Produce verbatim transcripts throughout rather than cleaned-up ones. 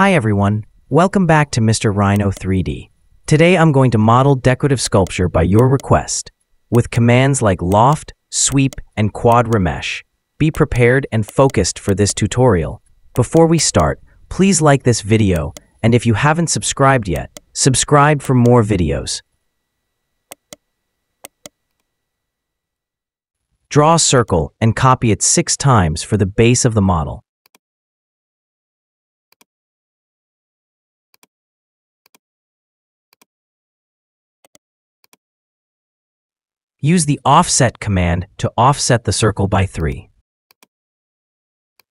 Hi everyone, welcome back to Mister Rhino three D. Today I'm going to model decorative sculpture by your request, with commands like LOFT, Sweep, and Quad Remesh. Be prepared and focused for this tutorial. Before we start, please like this video, and if you haven't subscribed yet, subscribe for more videos. Draw a circle and copy it six times for the base of the model. Use the OFFSET command to offset the circle by three.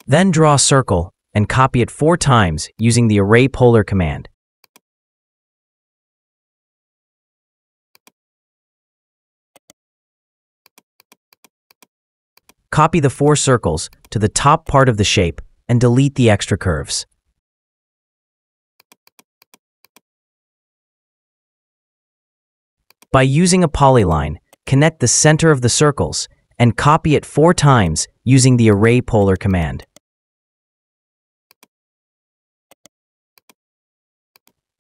Then draw a circle and copy it four times using the ARRAY POLAR command. Copy the four circles to the top part of the shape and delete the extra curves. By using a polyline, connect the center of the circles and copy it four times using the ARRAY POLAR command.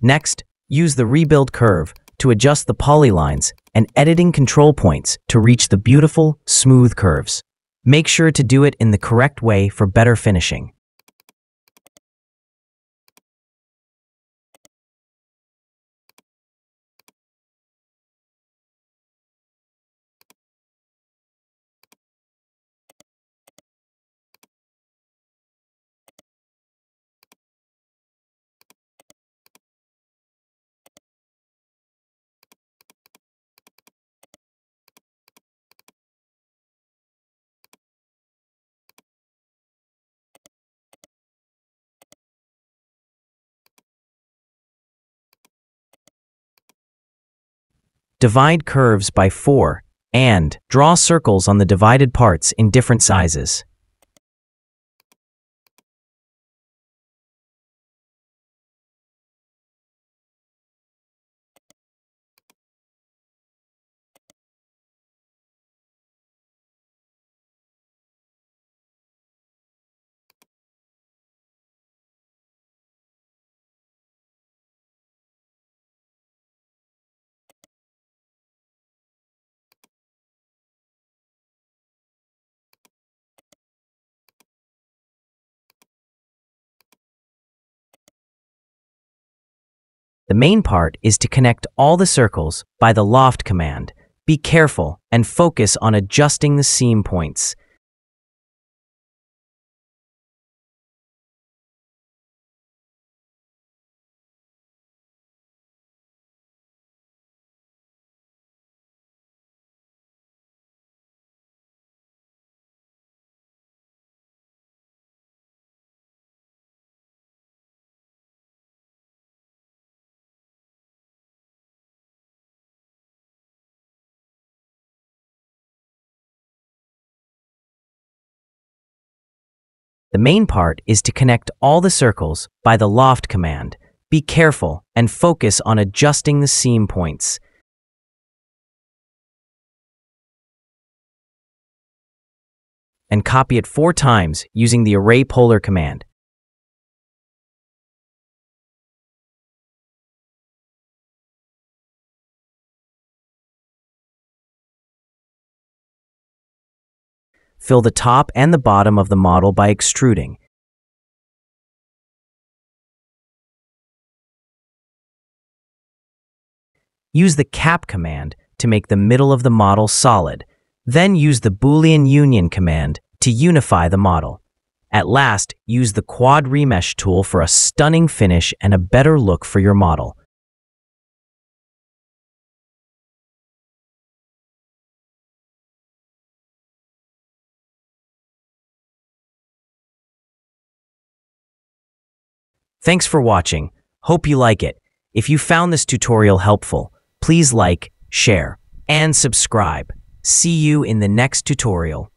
Next, use the rebuild curve to adjust the polylines and editing control points to reach the beautiful, smooth curves. Make sure to do it in the correct way for better finishing. Divide curves by four, and draw circles on the divided parts in different sizes. The main part is to connect all the circles by the LOFT command. Be careful and focus on adjusting the seam points. The main part is to connect all the circles by the LOFT command. Be careful and focus on adjusting the seam points. And copy it four times using the ARRAY POLAR command. Fill the top and the bottom of the model by extruding. Use the cap command to make the middle of the model solid. Then use the Boolean Union command to unify the model. At last, use the Quad Remesh tool for a stunning finish and a better look for your model. Thanks for watching. Hope you like it. If you found this tutorial helpful, please like, share, and subscribe. See you in the next tutorial.